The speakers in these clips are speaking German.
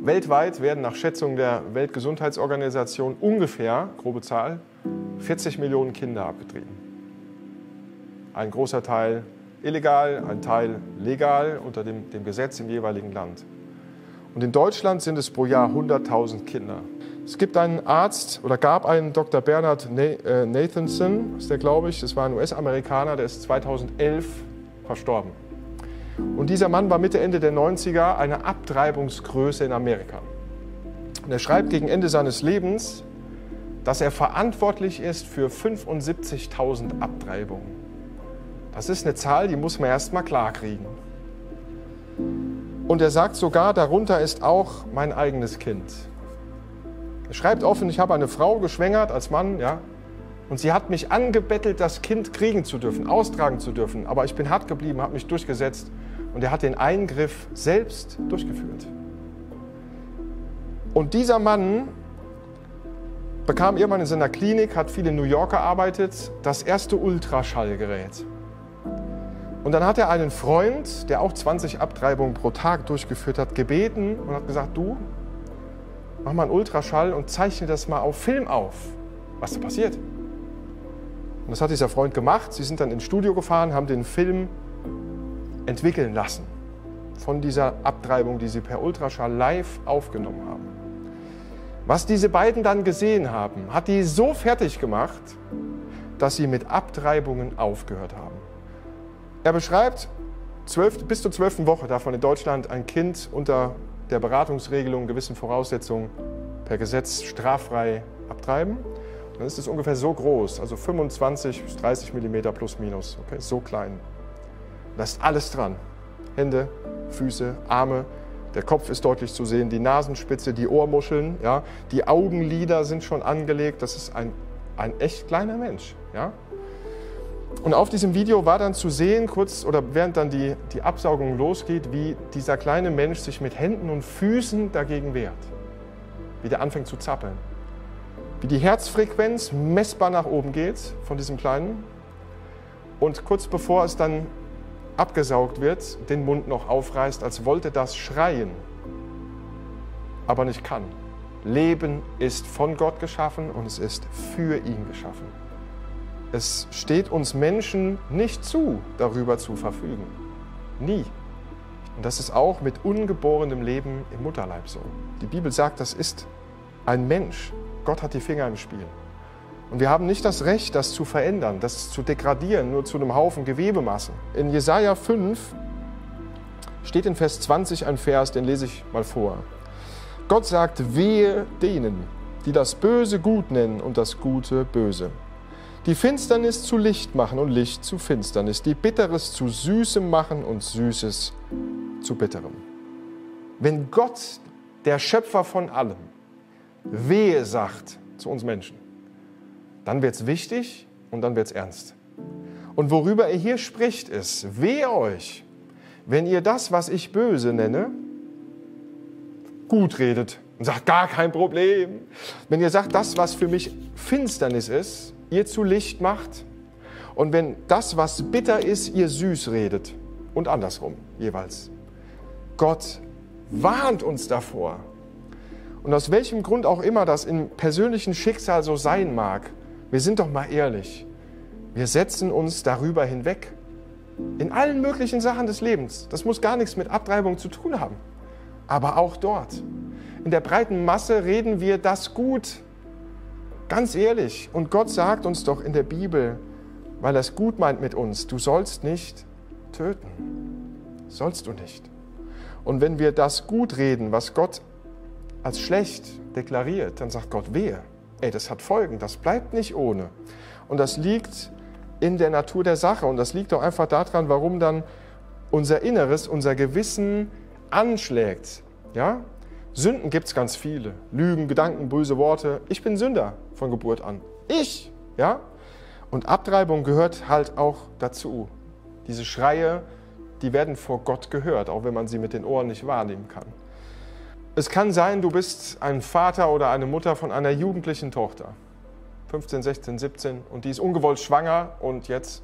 Weltweit werden nach Schätzung der Weltgesundheitsorganisation ungefähr, grobe Zahl, 40 Millionen Kinder abgetrieben. Ein großer Teil illegal, ein Teil legal unter dem Gesetz im jeweiligen Land. Und in Deutschland sind es pro Jahr 100.000 Kinder. Es gibt einen Arzt, oder gab einen Dr. Bernard Nathanson, ist der, glaube ich, das war ein US-Amerikaner, der ist 2011 verstorben. Und dieser Mann war Mitte, Ende der 90er eine Abtreibungsgröße in Amerika. Und er schreibt gegen Ende seines Lebens, dass er verantwortlich ist für 75.000 Abtreibungen. Das ist eine Zahl, die muss man erst mal klarkriegen. Und er sagt sogar, darunter ist auch mein eigenes Kind. Er schreibt offen, ich habe eine Frau geschwängert als Mann, ja, und sie hat mich angebettelt, das Kind kriegen zu dürfen, austragen zu dürfen. Aber ich bin hart geblieben, habe mich durchgesetzt und er hat den Eingriff selbst durchgeführt. Und dieser Mann bekam irgendwann in seiner Klinik, hat viel in New York gearbeitet, das erste Ultraschallgerät. Und dann hat er einen Freund, der auch 20 Abtreibungen pro Tag durchgeführt hat, gebeten und hat gesagt, du, mach mal einen Ultraschall und zeichne das mal auf Film auf, was da passiert. Und das hat dieser Freund gemacht. Sie sind dann ins Studio gefahren, haben den Film entwickeln lassen von dieser Abtreibung, die sie per Ultraschall live aufgenommen haben. Was diese beiden dann gesehen haben, hat die so fertig gemacht, dass sie mit Abtreibungen aufgehört haben. Er beschreibt, bis zur 12. Woche darf man in Deutschland ein Kind unter der Beratungsregelung, gewissen Voraussetzungen per Gesetz straffrei abtreiben. Und dann ist es ungefähr so groß, also 25 bis 30 mm plus minus, okay, so klein. Da ist alles dran, Hände, Füße, Arme, der Kopf ist deutlich zu sehen, die Nasenspitze, die Ohrmuscheln, ja, die Augenlider sind schon angelegt, das ist ein echt kleiner Mensch, ja. Und auf diesem Video war dann zu sehen, kurz oder während dann die Absaugung losgeht, wie dieser kleine Mensch sich mit Händen und Füßen dagegen wehrt. Wie der anfängt zu zappeln. Wie die Herzfrequenz messbar nach oben geht von diesem Kleinen. Und kurz bevor es dann abgesaugt wird, den Mund noch aufreißt, als wollte das schreien, aber nicht kann. Leben ist von Gott geschaffen und es ist für ihn geschaffen. Es steht uns Menschen nicht zu, darüber zu verfügen. Nie. Und das ist auch mit ungeborenem Leben im Mutterleib so. Die Bibel sagt, das ist ein Mensch. Gott hat die Finger im Spiel. Und wir haben nicht das Recht, das zu verändern, das zu degradieren, nur zu einem Haufen Gewebemassen. In Jesaja 5 steht in Vers 20 ein Vers, den lese ich mal vor. Gott sagt, wehe denen, die das Böse gut nennen und das Gute böse. Die Finsternis zu Licht machen und Licht zu Finsternis, die Bitteres zu Süßem machen und Süßes zu Bitterem. Wenn Gott, der Schöpfer von allem, wehe sagt zu uns Menschen, dann wird es wichtig und dann wird es ernst. Und worüber er hier spricht ist, wehe euch, wenn ihr das, was ich böse nenne, gut redet und sagt, gar kein Problem. Wenn ihr sagt, das, was für mich Finsternis ist, ihr zu Licht macht und wenn das, was bitter ist, ihr süß redet und andersrum jeweils. Gott warnt uns davor. Und aus welchem Grund auch immer das im persönlichen Schicksal so sein mag, wir sind doch mal ehrlich, wir setzen uns darüber hinweg. In allen möglichen Sachen des Lebens. Das muss gar nichts mit Abtreibung zu tun haben. Aber auch dort. In der breiten Masse reden wir das gut. Ganz ehrlich, und Gott sagt uns doch in der Bibel, weil er es gut meint mit uns, du sollst nicht töten, sollst du nicht. Und wenn wir das gut reden, was Gott als schlecht deklariert, dann sagt Gott, wehe, ey, das hat Folgen, das bleibt nicht ohne. Und das liegt in der Natur der Sache und das liegt doch einfach daran, warum dann unser Inneres, unser Gewissen anschlägt, ja? Sünden gibt es ganz viele. Lügen, Gedanken, böse Worte. Ich bin Sünder von Geburt an. Ich, ja? Und Abtreibung gehört halt auch dazu. Diese Schreie, die werden vor Gott gehört, auch wenn man sie mit den Ohren nicht wahrnehmen kann. Es kann sein, du bist ein Vater oder eine Mutter von einer jugendlichen Tochter. 15, 16, 17 und die ist ungewollt schwanger und jetzt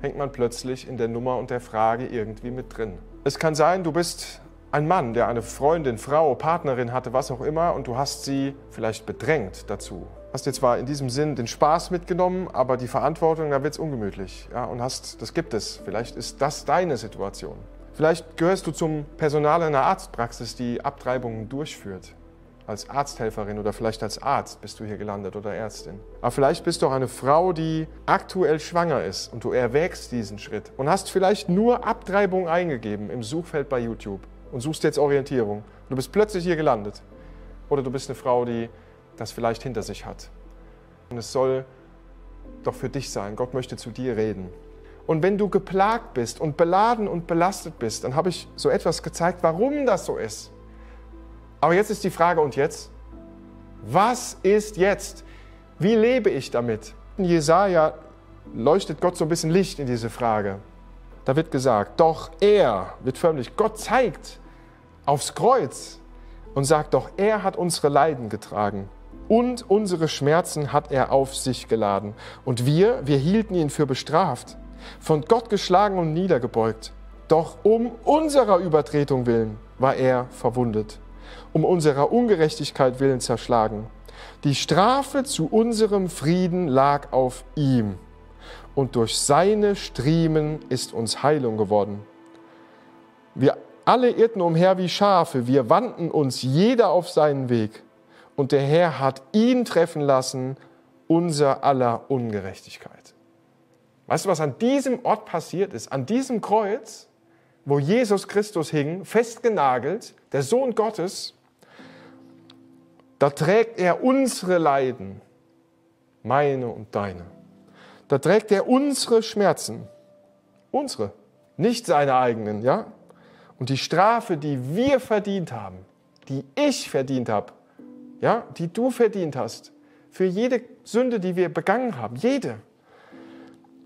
hängt man plötzlich in der Nummer und der Frage irgendwie mit drin. Es kann sein, du bist ein Mann, der eine Freundin, Frau, Partnerin hatte, was auch immer, und du hast sie vielleicht bedrängt dazu. Hast dir zwar in diesem Sinn den Spaß mitgenommen, aber die Verantwortung, da wird's ungemütlich. Ja, und das gibt es. Vielleicht ist das deine Situation. Vielleicht gehörst du zum Personal einer Arztpraxis, die Abtreibungen durchführt. Als Arzthelferin oder vielleicht als Arzt bist du hier gelandet oder Ärztin. Aber vielleicht bist du auch eine Frau, die aktuell schwanger ist und du erwägst diesen Schritt und hast vielleicht nur Abtreibung eingegeben im Suchfeld bei YouTube und suchst jetzt Orientierung. Du bist plötzlich hier gelandet. Oder du bist eine Frau, die das vielleicht hinter sich hat. Und es soll doch für dich sein. Gott möchte zu dir reden. Und wenn du geplagt bist und beladen und belastet bist, dann habe ich so etwas gezeigt, warum das so ist. Aber jetzt ist die Frage, und jetzt? Was ist jetzt? Wie lebe ich damit? In Jesaja leuchtet Gott so ein bisschen Licht in diese Frage. Da wird gesagt, doch er, wird förmlich, Gott zeigt aufs Kreuz und sagt, doch er hat unsere Leiden getragen und unsere Schmerzen hat er auf sich geladen. Und wir hielten ihn für bestraft, von Gott geschlagen und niedergebeugt. Doch um unserer Übertretung willen war er verwundet. Um unserer Ungerechtigkeit willen zerschlagen. Die Strafe zu unserem Frieden lag auf ihm, und durch seine Striemen ist uns Heilung geworden. Wir alle irrten umher wie Schafe, wir wandten uns jeder auf seinen Weg, und der Herr hat ihn treffen lassen, unser aller Ungerechtigkeit. Weißt du, was an diesem Ort passiert ist? An diesem Kreuz, wo Jesus Christus hing, festgenagelt, der Sohn Gottes, da trägt er unsere Leiden, meine und deine. Da trägt er unsere Schmerzen, unsere, nicht seine eigenen, ja? Und die Strafe, die wir verdient haben, die ich verdient habe, ja, die du verdient hast, für jede Sünde, die wir begangen haben, jede,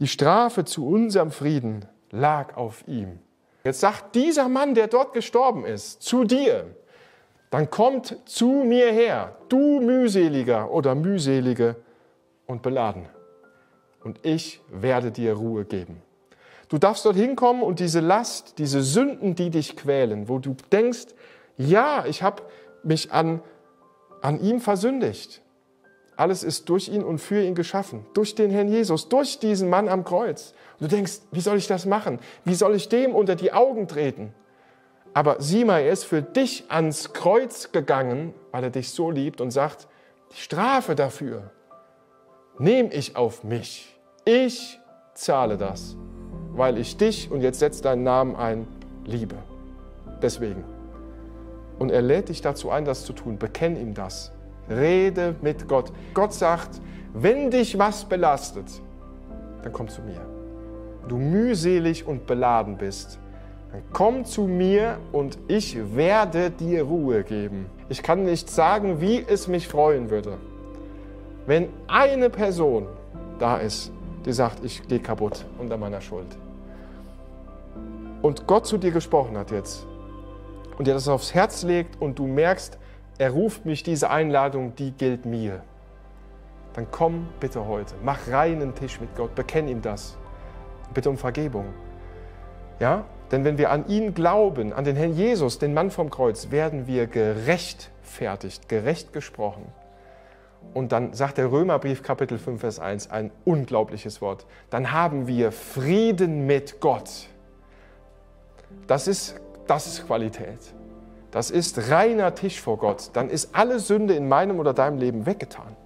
die Strafe zu unserem Frieden lag auf ihm. Jetzt sagt dieser Mann, der dort gestorben ist, zu dir, dann kommt zu mir her, du Mühseliger oder Mühselige und Beladene. Und ich werde dir Ruhe geben. Du darfst dorthin kommen und diese Last, diese Sünden, die dich quälen, wo du denkst, ja, ich habe mich an ihm versündigt. Alles ist durch ihn und für ihn geschaffen. Durch den Herrn Jesus, durch diesen Mann am Kreuz. Und du denkst, wie soll ich das machen? Wie soll ich dem unter die Augen treten? Aber sieh mal, er ist für dich ans Kreuz gegangen, weil er dich so liebt und sagt, die Strafe dafür nehme ich auf mich. Ich zahle das, weil ich dich, und jetzt setzt deinen Namen ein, liebe. Deswegen. Und er lädt dich dazu ein, das zu tun. Bekenn ihm das. Rede mit Gott. Gott sagt, wenn dich was belastet, dann komm zu mir. Du mühselig und beladen bist, dann komm zu mir und ich werde dir Ruhe geben. Ich kann nicht sagen, wie es mich freuen würde, wenn eine Person da ist, die sagt, ich gehe kaputt unter meiner Schuld. Und Gott zu dir gesprochen hat jetzt und dir das aufs Herz legt und du merkst, er ruft mich, diese Einladung, die gilt mir. Dann komm bitte heute, mach reinen Tisch mit Gott, bekenn ihm das. Bitte um Vergebung. Ja? Denn wenn wir an ihn glauben, an den Herrn Jesus, den Mann vom Kreuz, werden wir gerechtfertigt, gerecht gesprochen. Und dann sagt der Römerbrief Kapitel 5, Vers 1 ein unglaubliches Wort. Dann haben wir Frieden mit Gott. Das ist Qualität. Das ist reiner Tisch vor Gott. Dann ist alle Sünde in meinem oder deinem Leben weggetan.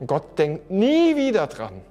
Und Gott denkt nie wieder dran.